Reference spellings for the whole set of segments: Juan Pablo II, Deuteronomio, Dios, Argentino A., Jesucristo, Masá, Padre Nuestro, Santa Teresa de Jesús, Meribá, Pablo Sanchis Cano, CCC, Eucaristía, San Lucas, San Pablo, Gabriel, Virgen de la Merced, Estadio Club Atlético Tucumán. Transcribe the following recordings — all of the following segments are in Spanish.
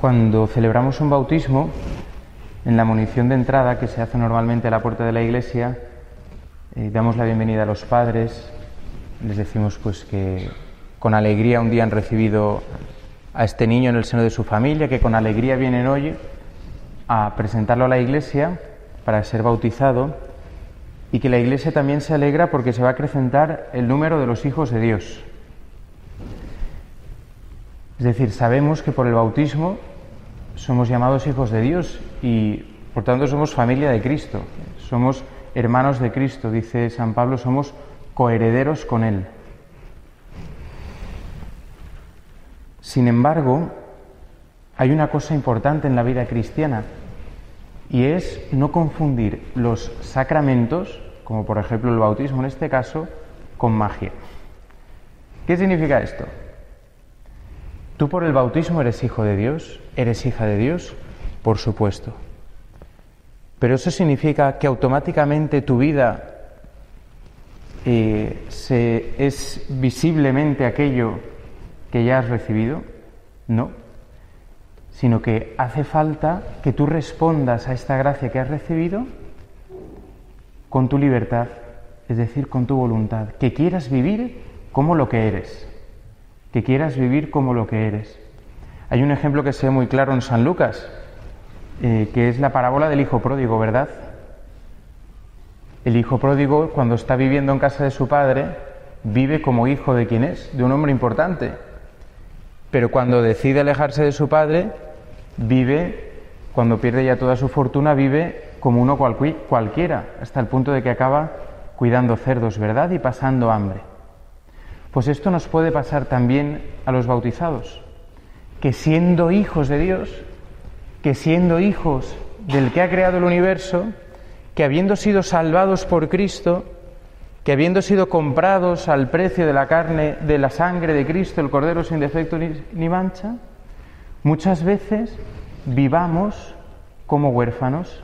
Cuando celebramos un bautismo, en la munición de entrada, que se hace normalmente a la puerta de la iglesia, damos la bienvenida a los padres, les decimos pues que con alegría un día han recibido a este niño en el seno de su familia, que con alegría vienen hoy a presentarlo a la iglesia para ser bautizado, y que la iglesia también se alegra porque se va a acrecentar el número de los hijos de Dios. Es decir, sabemos que por el bautismo somos llamados hijos de Dios y, por tanto, somos familia de Cristo, somos hermanos de Cristo, dice San Pablo, somos coherederos con Él. Sin embargo, hay una cosa importante en la vida cristiana y es no confundir los sacramentos, como por ejemplo el bautismo en este caso, con magia. ¿Qué significa esto? ¿Tú por el bautismo eres hijo de Dios? ¿Eres hija de Dios? Por supuesto. Pero eso significa que automáticamente tu vida es visiblemente aquello que ya has recibido. No. Sino que hace falta que tú respondas a esta gracia que has recibido con tu libertad, es decir, con tu voluntad. Que quieras vivir como lo que eres. Que quieras vivir como lo que eres. Hay un ejemplo que se ve muy claro en San Lucas, que es la parábola del hijo pródigo, ¿verdad? El hijo pródigo, cuando está viviendo en casa de su padre, vive como hijo de quien es, de un hombre importante. Pero cuando decide alejarse de su padre, vive, cuando pierde ya toda su fortuna, vive como uno cualquiera, hasta el punto de que acaba cuidando cerdos, ¿verdad? Y pasando hambre. Pues esto nos puede pasar también a los bautizados, que siendo hijos de Dios, que siendo hijos del que ha creado el universo, que habiendo sido salvados por Cristo, que habiendo sido comprados al precio de la carne, de la sangre de Cristo, el Cordero sin defecto ni mancha, muchas veces vivamos como huérfanos,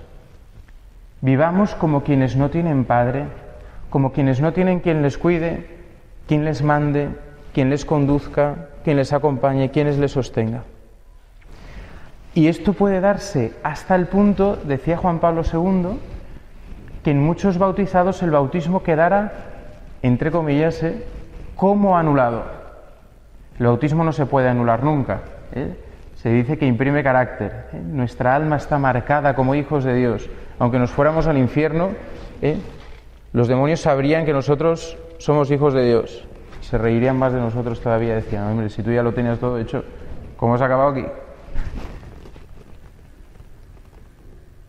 vivamos como quienes no tienen padre, como quienes no tienen quien les cuide, quien les mande, quien les conduzca, quien les acompañe, quienes les sostenga. Y esto puede darse hasta el punto, decía Juan Pablo II, que en muchos bautizados el bautismo quedara, entre comillas, como anulado. El bautismo no se puede anular nunca, Se dice que imprime carácter. Nuestra alma está marcada como hijos de Dios. Aunque nos fuéramos al infierno, los demonios sabrían que nosotros somos hijos de Dios. Se reirían más de nosotros todavía. Decían, hombre, si tú ya lo tenías todo hecho, ¿cómo has acabado aquí?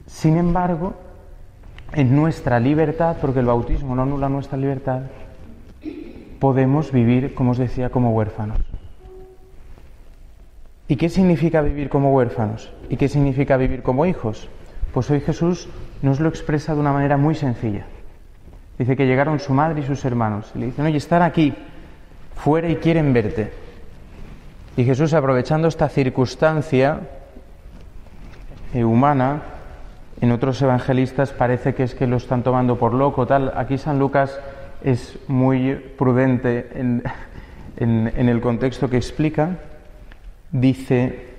Sin embargo, en nuestra libertad, porque el bautismo no anula nuestra libertad, podemos vivir, como os decía, como huérfanos. ¿Y qué significa vivir como huérfanos? ¿Y qué significa vivir como hijos? Pues hoy Jesús nos lo expresa de una manera muy sencilla. Dice que llegaron su madre y sus hermanos. Y le dicen, oye, están aquí, fuera y quieren verte. Y Jesús, aprovechando esta circunstancia humana, en otros evangelistas parece que es que lo están tomando por loco, tal. Aquí San Lucas es muy prudente en el contexto que explica. Dice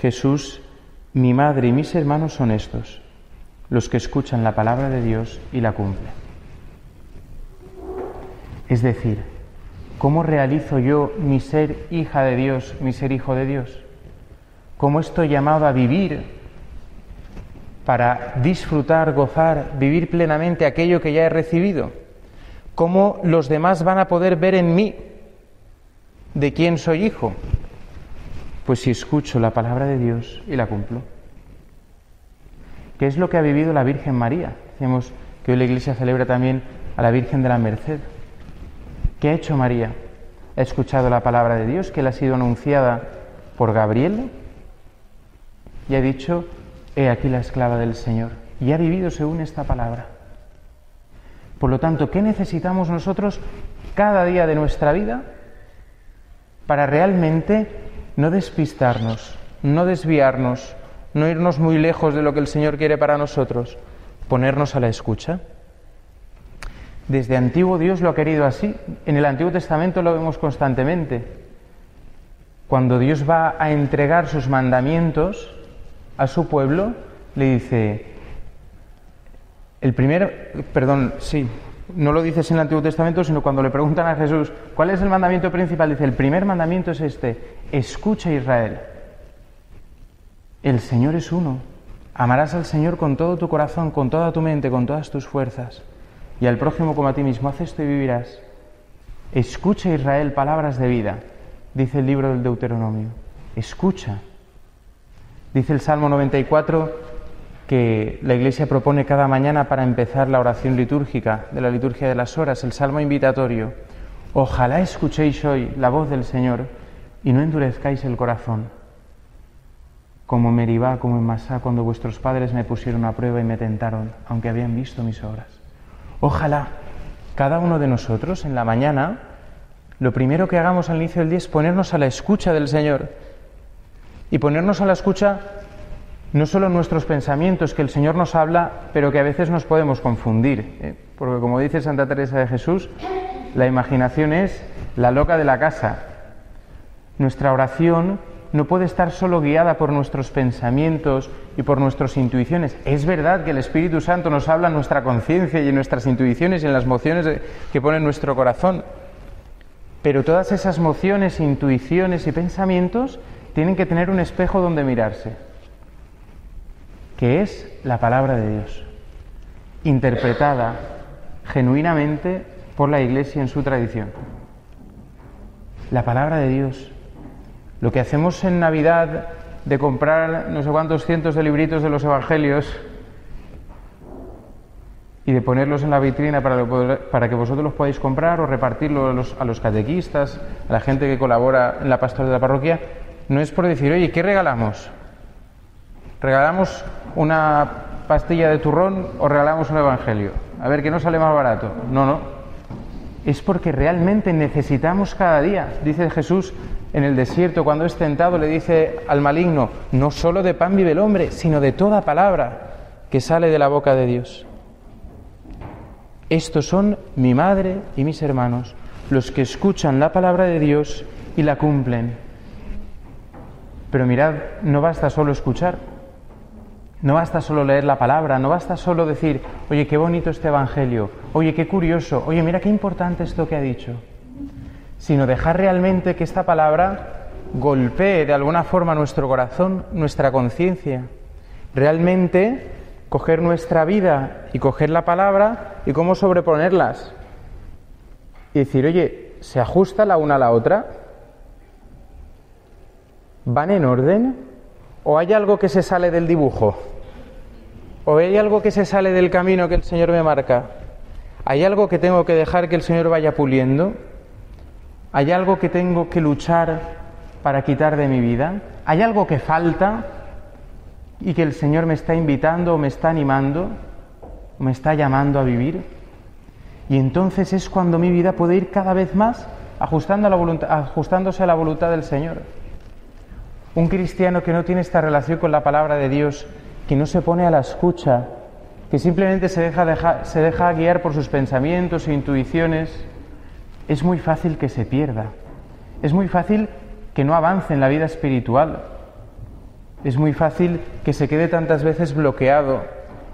Jesús, mi madre y mis hermanos son estos, los que escuchan la palabra de Dios y la cumplen. Es decir, ¿cómo realizo yo mi ser hija de Dios, mi ser hijo de Dios? ¿Cómo estoy llamado a vivir para disfrutar, gozar, vivir plenamente aquello que ya he recibido? ¿Cómo los demás van a poder ver en mí de quién soy hijo? Pues si escucho la palabra de Dios y la cumplo. ¿Qué es lo que ha vivido la Virgen María? Decíamos que hoy la Iglesia celebra también a la Virgen de la Merced. ¿Qué ha hecho María? ¿Ha escuchado la palabra de Dios que le ha sido anunciada por Gabriel? Y ha dicho, he aquí la esclava del Señor. Y ha vivido según esta palabra. Por lo tanto, ¿qué necesitamos nosotros cada día de nuestra vida para realmente no despistarnos, no desviarnos, no irnos muy lejos de lo que el Señor quiere para nosotros? Ponernos a la escucha. Desde antiguo Dios lo ha querido así. En el Antiguo Testamento lo vemos constantemente. cuando Dios va a entregar sus mandamientos a su pueblo, le dice, no lo dices en el Antiguo Testamento, sino cuando le preguntan a Jesús, ¿cuál es el mandamiento principal? Dice, el primer mandamiento es este, escucha Israel, el Señor es uno, amarás al Señor con todo tu corazón, con toda tu mente, con todas tus fuerzas, y al prójimo como a ti mismo, haz esto y vivirás. Escucha Israel, palabras de vida, dice el libro del Deuteronomio, escucha. Dice el Salmo 94, que la Iglesia propone cada mañana para empezar la oración litúrgica, de la liturgia de las horas, el Salmo invitatorio. Ojalá escuchéis hoy la voz del Señor y no endurezcáis el corazón, como en Meribá, como en Masá, cuando vuestros padres me pusieron a prueba y me tentaron, aunque habían visto mis obras. Ojalá cada uno de nosotros en la mañana, lo primero que hagamos al inicio del día es ponernos a la escucha del Señor, y ponernos a la escucha no solo nuestros pensamientos, que el Señor nos habla, pero que a veces nos podemos confundir, porque como dice Santa Teresa de Jesús, la imaginación es la loca de la casa. Nuestra oración no puede estar solo guiada por nuestros pensamientos y por nuestras intuiciones. Es verdad que el Espíritu Santo nos habla en nuestra conciencia y en nuestras intuiciones y en las mociones que pone en nuestro corazón, pero todas esas mociones, intuiciones y pensamientos tienen que tener un espejo donde mirarse, que es la palabra de Dios, interpretada genuinamente por la Iglesia en su tradición. La palabra de Dios. Lo que hacemos en Navidad de comprar no sé cuántos cientos de libritos de los Evangelios y de ponerlos en la vitrina para que vosotros los podáis comprar o repartirlos a los catequistas, a la gente que colabora en la pastoral de la parroquia, no es por decir, oye, ¿qué regalamos? ¿Regalamos una pastilla de turrón o regalamos un evangelio? A ver, ¿qué nos sale más barato? No. Es porque realmente necesitamos cada día. Dice Jesús en el desierto, cuando es tentado, le dice al maligno, no solo de pan vive el hombre, sino de toda palabra que sale de la boca de Dios. Estos son mi madre y mis hermanos, los que escuchan la palabra de Dios y la cumplen. Pero mirad, no basta solo escuchar. No basta solo leer la palabra, no basta solo decir, oye, qué bonito este evangelio, oye, qué curioso, oye, mira qué importante esto que ha dicho, sino dejar realmente que esta palabra golpee de alguna forma nuestro corazón, nuestra conciencia. Realmente coger nuestra vida y coger la palabra y cómo sobreponerlas. Y decir, oye, ¿se ajusta la una a la otra? ¿Van en orden? ¿O hay algo que se sale del dibujo? ¿O hay algo que se sale del camino que el Señor me marca? ¿Hay algo que tengo que dejar que el Señor vaya puliendo? ¿Hay algo que tengo que luchar para quitar de mi vida? ¿Hay algo que falta y que el Señor me está invitando o me está animando, o me está llamando a vivir? Y entonces es cuando mi vida puede ir cada vez más ajustándose a la voluntad del Señor. Un cristiano que no tiene esta relación con la palabra de Dios, que no se pone a la escucha, que simplemente se deja guiar por sus pensamientos e intuiciones, es muy fácil que se pierda. Es muy fácil que no avance en la vida espiritual. Es muy fácil que se quede tantas veces bloqueado,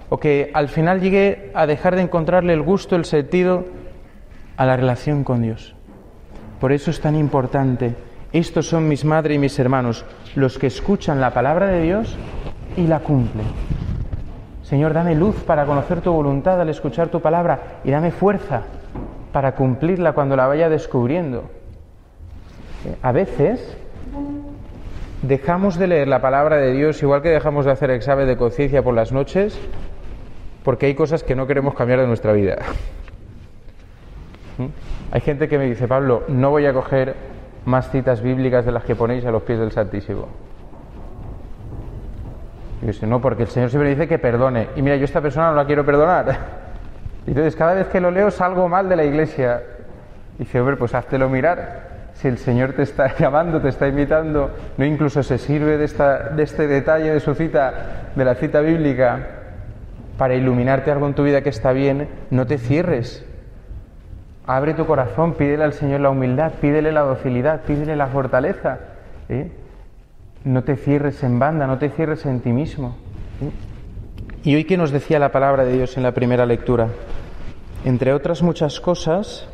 o que al final llegue a dejar de encontrarle el gusto, el sentido a la relación con Dios. Por eso es tan importante. Estos son mis madres y mis hermanos, los que escuchan la palabra de Dios y la cumplen. Señor, dame luz para conocer tu voluntad al escuchar tu palabra y dame fuerza para cumplirla cuando la vaya descubriendo. A veces dejamos de leer la palabra de Dios, igual que dejamos de hacer examen de conciencia por las noches, porque hay cosas que no queremos cambiar de nuestra vida. Hay gente que me dice, Pablo, no voy a coger más citas bíblicas de las que ponéis a los pies del Santísimo. Y yo sé, no, porque el Señor siempre dice que perdone. Y mira, yo a esta persona no la quiero perdonar. Y entonces cada vez que lo leo salgo mal de la iglesia. Y dice, hombre, pues háztelo mirar. Si el Señor te está llamando, te está invitando, no incluso se sirve de este detalle de su cita, de la cita bíblica, para iluminarte algo en tu vida que está bien, no te cierres. Abre tu corazón, pídele al Señor la humildad, pídele la docilidad, pídele la fortaleza ¿eh? No te cierres en banda, no te cierres en ti mismo. ¿Eh? ¿Y hoy qué nos decía la palabra de Dios en la primera lectura? Entre otras muchas cosas,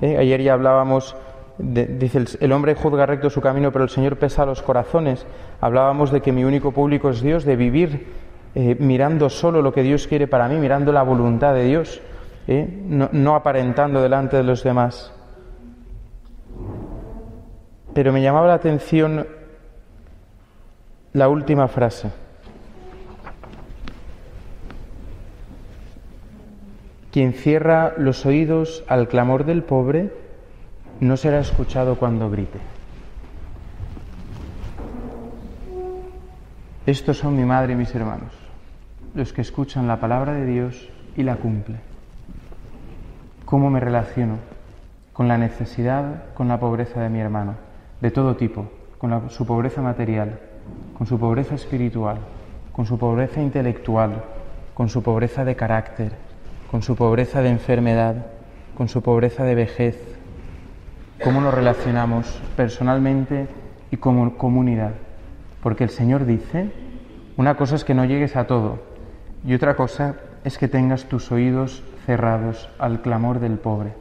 ¿eh? Ayer ya hablábamos, dice, el hombre juzga recto su camino, pero el Señor pesa los corazones. Hablábamos de que mi único público es Dios, de vivir mirando solo lo que Dios quiere para mí, mirando la voluntad de Dios, ¿eh? No aparentando delante de los demás. Pero me llamaba la atención la última frase. Quien cierra los oídos al clamor del pobre no será escuchado cuando grite. Estos son mi madre y mis hermanos, los que escuchan la palabra de Dios y la cumplen. ¿Cómo me relaciono con la necesidad, con la pobreza de mi hermano? De todo tipo, con su pobreza material, con su pobreza espiritual, con su pobreza intelectual, con su pobreza de carácter, con su pobreza de enfermedad, con su pobreza de vejez. ¿Cómo nos relacionamos personalmente y como comunidad? Porque el Señor dice, una cosa es que no llegues a todo y otra cosa es que tengas tus oídos cerrados al clamor del pobre.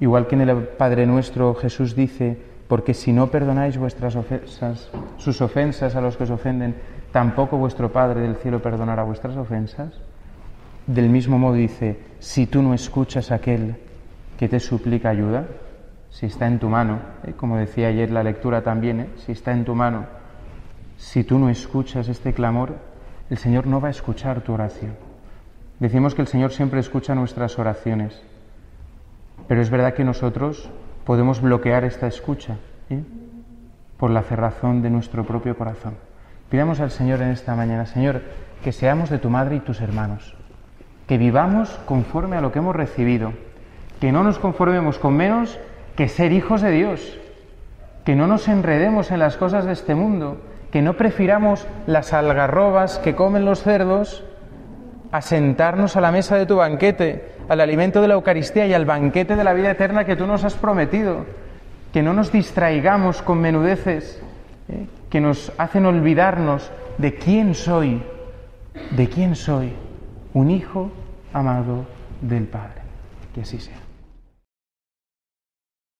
Igual que en el Padre Nuestro Jesús dice, porque si no perdonáis vuestras ofensas, sus ofensas a los que os ofenden, tampoco vuestro Padre del cielo perdonará vuestras ofensas. Del mismo modo dice, si tú no escuchas a aquel que te suplica ayuda, si está en tu mano, como decía ayer la lectura también, si está en tu mano, si tú no escuchas este clamor, el Señor no va a escuchar tu oración. Decimos que el Señor siempre escucha nuestras oraciones, pero es verdad que nosotros podemos bloquear esta escucha, por la cerrazón de nuestro propio corazón. Pidamos al Señor en esta mañana, Señor, que seamos de tu madre y tus hermanos, que vivamos conforme a lo que hemos recibido, que no nos conformemos con menos que ser hijos de Dios, que no nos enredemos en las cosas de este mundo, que no prefiramos las algarrobas que comen los cerdos a sentarnos a la mesa de tu banquete, al alimento de la Eucaristía y al banquete de la vida eterna que tú nos has prometido, que no nos distraigamos con menudeces, que nos hacen olvidarnos de quién soy, un hijo amado del Padre. Que así sea.